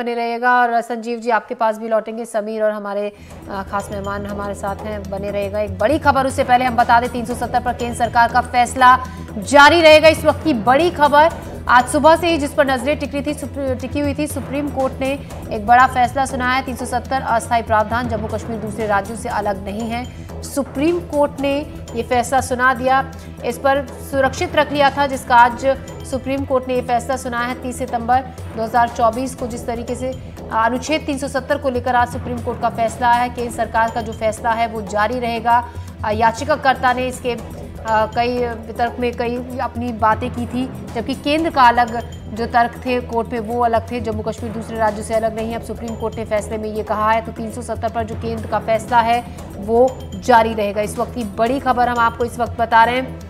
बने रहेगा। और संजीव जी आपके पास भी लौटेंगे, समीर और हमारे खास मेहमान हमारे साथ हैं, बने रहेगा। एक बड़ी खबर, उससे पहले हम बता दें 370 पर केंद्र सरकार का फैसला जारी रहेगा। इस वक्त की बड़ी खबर आज सुबह से ही जिस पर नजरें टिकी हुई थी, सुप्रीम कोर्ट ने एक बड़ा फैसला सुनाया। 370 अस्थायी प्रावधान जम्मू कश्मीर दूसरे राज्यों से अलग नहीं है। सुप्रीम कोर्ट ने ये फैसला सुना दिया, इस पर सुरक्षित रख लिया था, जिसका आज सुप्रीम कोर्ट ने ये फैसला सुनाया है। 30 सितंबर 2024 को जिस तरीके से अनुच्छेद 370 को लेकर आज सुप्रीम कोर्ट का फैसला है, केंद्र सरकार का जो फैसला है वो जारी रहेगा। याचिकाकर्ता ने इसके कई तर्क में कई अपनी बातें की थी, जबकि केंद्र का अलग जो तर्क थे कोर्ट में वो अलग थे। जम्मू कश्मीर दूसरे राज्यों से अलग नहीं है, अब सुप्रीम कोर्ट ने फैसले में ये कहा है, तो 370 पर जो केंद्र का फैसला है वो जारी रहेगा। इस वक्त की बड़ी खबर हम आपको इस वक्त बता रहे हैं।